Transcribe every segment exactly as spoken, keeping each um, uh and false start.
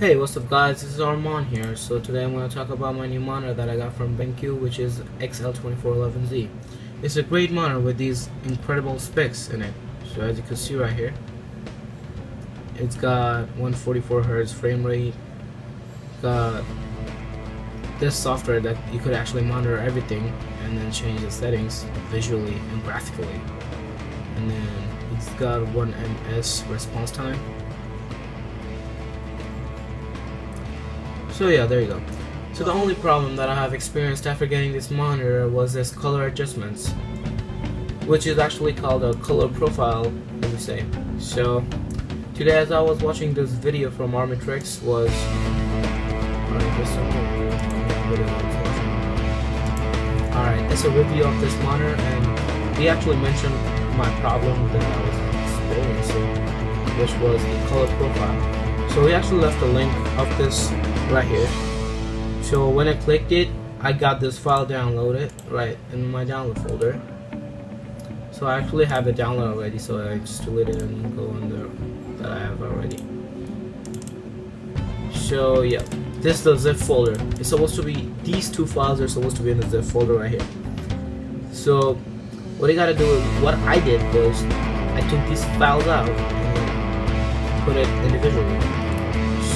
Hey, what's up guys, this is Arman here. So today I'm going to talk about my new monitor that I got from BenQ, which is X L two four one one Z. It's a great monitor with these incredible specs in it. So as you can see right here, it's got one forty-four hertz frame rate, got this software that you could actually monitor everything and then change the settings visually and graphically. And then it's got one milliseconds response time. So yeah, there you go. So the only problem that I have experienced after getting this monitor was this color adjustments, which is actually called a color profile, as you say. So today, as I was watching this video from Armatrix, was alright, that's a review of this monitor, and he actually mentioned my problem that I was experiencing, which was the color profile. So he actually left a link of this right here. So when I clicked it, I got this file downloaded right in my download folder. So I actually have it downloaded already, so I just delete it and go under that I have already. So yeah, this is the zip folder. It's supposed to be, these two files are supposed to be in the zip folder right here. So what you gotta do is, what I did was I took these files out and put it individually.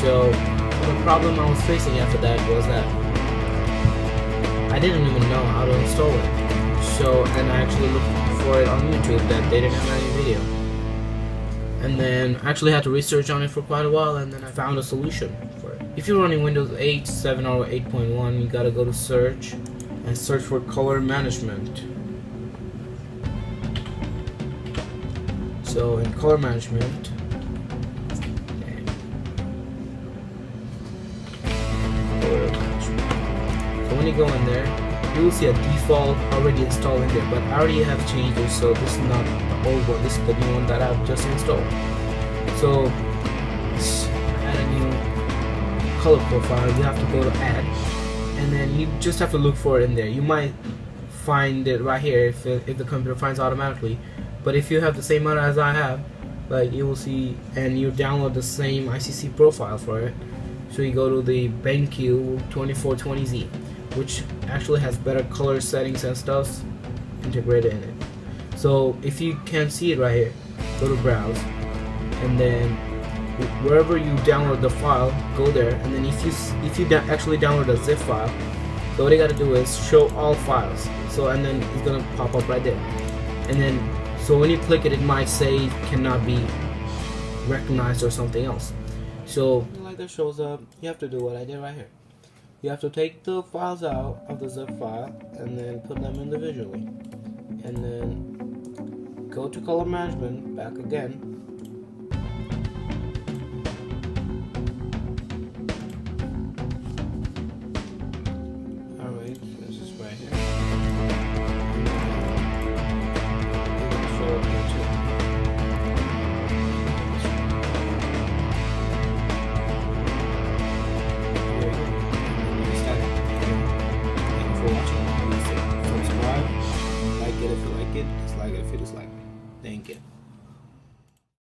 So the problem I was facing after that was that I didn't even know how to install it. So, and I actually looked for it on YouTube, that they didn't have any video. And then I actually had to research on it for quite a while, and then I found a solution for it. If you're running Windows eight, seven, or eight point one, you gotta go to search and search for color management. So in color management, when you go in there, you will see a default already installed in there, but I already have changed it, so this is not the old one, this is the new one that I've just installed. So add a new color profile, you have to go to add, and then you just have to look for it in there. You might find it right here if, it, if the computer finds automatically, but if you have the same amount as I have, like you will see, and you download the same I C C profile for it. So you go to the BenQ twenty-four twenty Z, which actually has better color settings and stuff integrated in it. So if you can't see it right here, go to browse, and then wherever you download the file, go there, and then if you if you actually download a zip file, so what you gotta do is show all files. So and then it's gonna pop up right there, and then so when you click it, it might say it cannot be recognized or something else. So like that shows up, you have to do what I did right here. You have to take the files out of the zip file and then put them individually, and then go to color management back again,